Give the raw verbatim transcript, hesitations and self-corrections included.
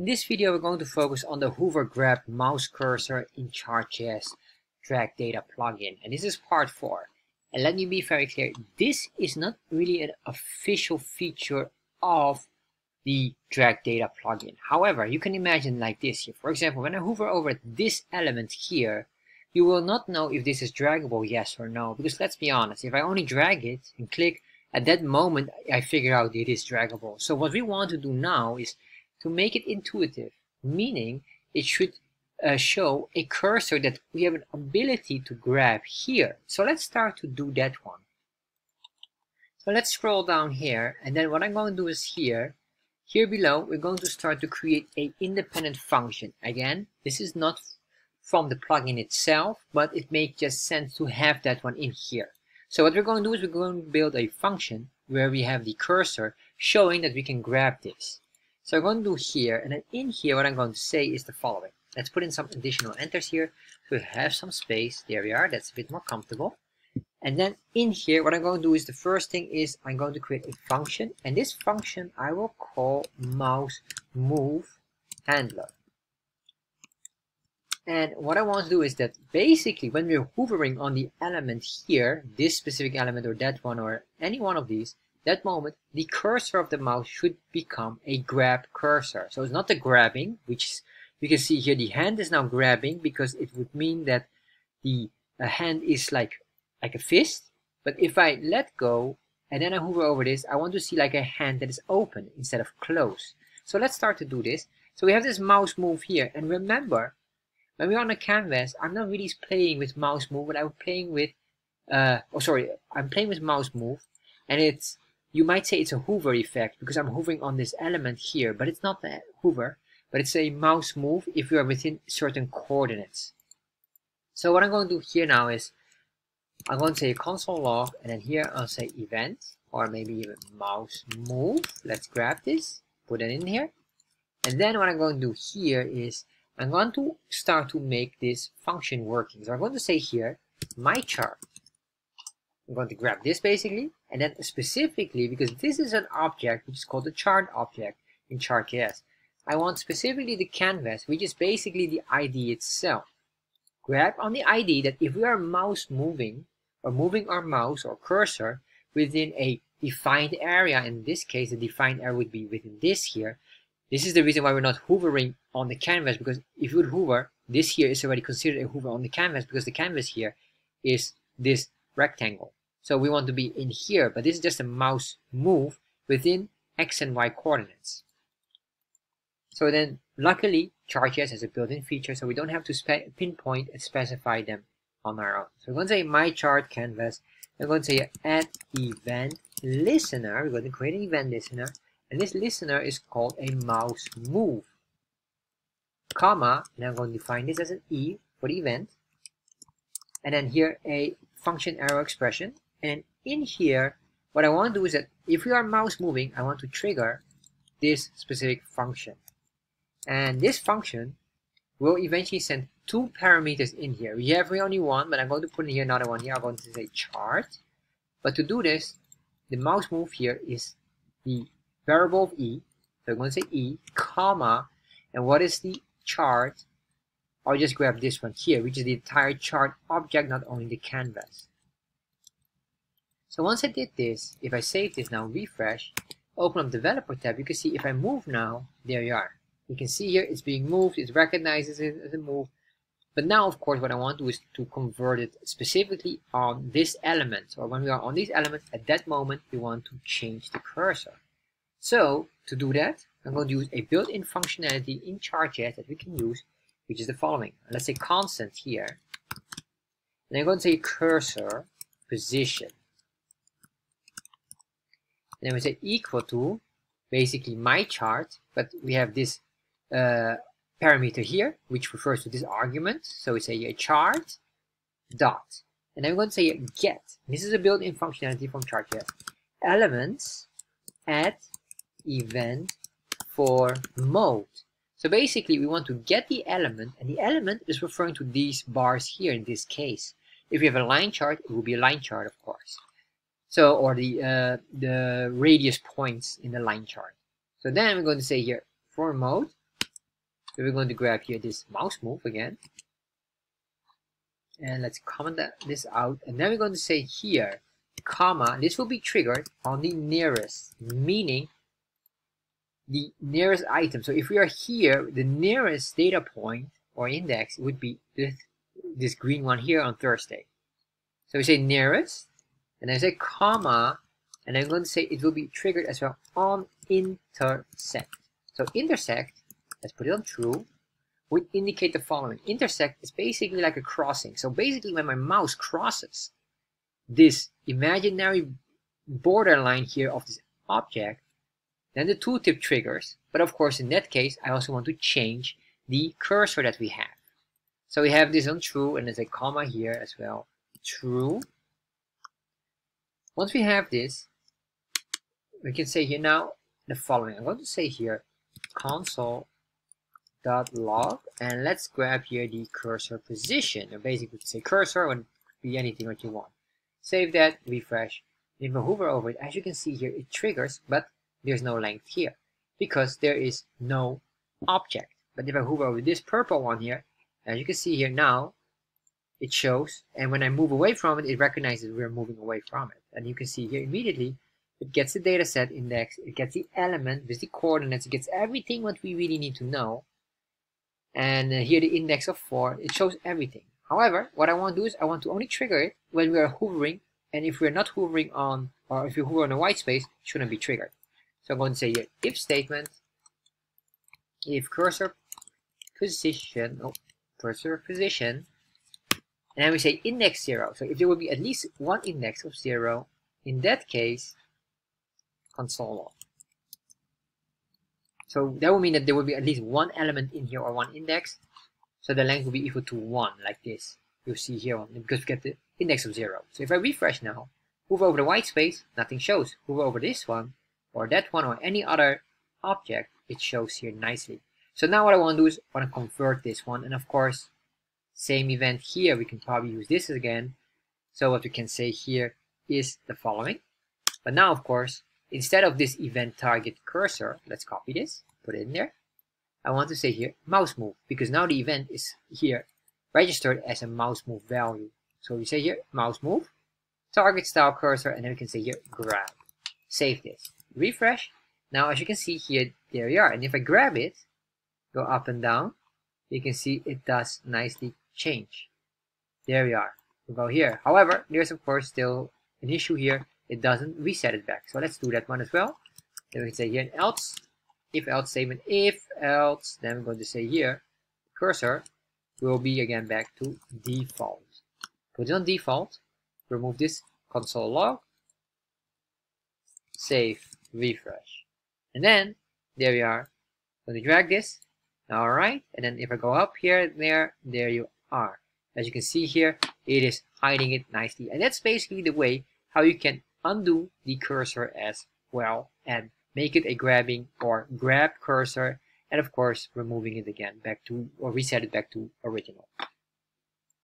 In this video, we're going to focus on the hover grab mouse cursor in Chart.js Drag Data plugin, and this is part four. And let me be very clear, this is not really an official feature of the Drag Data plugin. However, you can imagine like this here. For example, when I hover over this element here, you will not know if this is draggable, yes or no, because let's be honest, if I only drag it and click, at that moment I figure out it is draggable. So what we want to do now is to make it intuitive, meaning it should uh, show a cursor that we have an ability to grab here. So let's start to do that one. So let's scroll down here, and then what I'm going to do is here, here below, we're going to start to create an independent function. Again, this is not from the plugin itself, but it makes just sense to have that one in here. So what we're going to do is we're going to build a function where we have the cursor showing that we can grab this. So I'm going to do here, and then in here what I'm going to say is the following. Let's put in some additional enters here to have some space. There we are, that's a bit more comfortable. And then in here what I'm going to do is the first thing is I'm going to create a function, and this function I will call mouse move handler. And what I want to do is that basically when we're hovering on the element here, this specific element or that one or any one of these, that moment the cursor of the mouse should become a grab cursor. So it's not the grabbing, which you can see here the hand is now grabbing, because it would mean that the uh, hand is like like a fist. But if I let go and then I hover over this, I want to see like a hand that is open instead of closed. So let's start to do this. So we have this mouse move here, and remember when we're on a canvas, I'm not really playing with mouse move, but I'm playing with uh, oh sorry I'm playing with mouse move, and it's, you might say it's a hover effect because I'm hovering on this element here, but it's not a hover, but it's a mouse move if you are within certain coordinates. So what I'm going to do here now is I'm going to say console log, and then here I'll say event, or maybe even mouse move. Let's grab this, put it in here, and then what I'm going to do here is I'm going to start to make this function working. So I'm going to say here my chart. I'm going to grab this basically, and then specifically because this is an object which is called the chart object in Chart.js, I want specifically the canvas, which is basically the I D itself. Grab on the I D that if we are mouse moving or moving our mouse or cursor within a defined area, in this case the defined area would be within this here. This is the reason why we're not hovering on the canvas, because if you would hover, this here is already considered a hover on the canvas, because the canvas here is this rectangle. So we want to be in here, but this is just a mouse move within X and Y coordinates. So then, luckily, Chart.js has a built-in feature, so we don't have to pinpoint and specify them on our own. So we're going to say my chart canvas. I'm going to say add event listener. We're going to create an event listener, and this listener is called a mouse move, comma, and I'm going to define this as an E for the event, and then here a function arrow expression. And in here what I want to do is that if we are mouse moving, I want to trigger this specific function, and this function will eventually send two parameters in here. We have only one, but I'm going to put in here another one here. I'm going to say chart, but to do this, the mouse move here is the variable of E, so I'm going to say E, comma, and what is the chart? I'll just grab this one here, which is the entire chart object, not only the canvas. So once I did this, if I save this now, refresh, open up developer tab, you can see if I move now, there you are. You can see here it's being moved, it recognizes it as a move. But now, of course, what I want to do is to convert it specifically on this element. So when we are on these elements, at that moment, we want to change the cursor. So to do that, I'm going to use a built-in functionality in Chart.js that we can use, which is the following. Let's say constant here, and I'm going to say cursor position, and then we say equal to basically my chart, but we have this uh, parameter here which refers to this argument. So we say a chart dot, and I'm going to say get, this is a built-in functionality from Chart.js, elements add event for mode. So basically we want to get the element, and the element is referring to these bars here in this case. If we have a line chart, it will be a line chart, of course. So, or the uh, the radius points in the line chart. So then we're going to say here for mode, So we're going to grab here this mouse move again, and let's comment that, this out, and then we're going to say here comma, this will be triggered on the nearest, meaning the nearest item. So if we are here, the nearest data point or index would be this, this green one here on Thursday. So we say nearest, and I say comma, and I'm going to say it will be triggered as well on intersect. So intersect, let's put it on true, would indicate the following. Intersect is basically like a crossing. So basically when my mouse crosses this imaginary borderline here of this object, then the tooltip triggers. But of course in that case I also want to change the cursor that we have. So we have this on true, and there's a comma here as well, true. Once we have this, we can say here now the following. I'm going to say here console.log, and let's grab here the cursor position, or basically say cursor, would be anything what you want. Save that, refresh, and if I hover over it, as you can see here it triggers, but there's no length here because there is no object. But if I hover over this purple one here, as you can see here now, it shows, and when I move away from it, it recognizes we're moving away from it. And you can see here immediately, it gets the data set index, it gets the element with the coordinates, it gets everything what we really need to know. And uh, here the index of four, it shows everything. However, what I want to do is I want to only trigger it when we are hovering, and if we're not hovering on, or if you hover on a white space, it shouldn't be triggered. So I'm going to say here, if statement, if cursor position, oh, cursor position, and then we say index zero. So if there will be at least one index of zero, in that case, console log. So that will mean that there will be at least one element in here or one index. So the length will be equal to one, like this. You'll see here, because we get the index of zero. So if I refresh now, move over the white space, nothing shows. Move over this one, or that one, or any other object, it shows here nicely. So now what I want to do is I want to convert this one, and of course, same event here, we can probably use this again. So what we can say here is the following. But now, of course, instead of this event target cursor, let's copy this, put it in there. I want to say here mouse move, because now the event is here registered as a mouse move value. So we say here mouse move, target style cursor, and then we can say here grab. Save this, refresh. Now as you can see here, there we are. And if I grab it, go up and down, you can see it does nicely change. There we are. We'll go here. However, there's of course still an issue here. It doesn't reset it back. So let's do that one as well. Then we can say here an else, if else statement, if else, then we're going to say here cursor will be again back to default. Put it on default, remove this console log, save, refresh. And then there we are. I'm going to drag this. Alright, and then if I go up here, there, there you are. As you can see here, it is hiding it nicely. And that's basically the way how you can undo the cursor as well and make it a grabbing or grab cursor, and of course removing it again back to, or reset it back to original.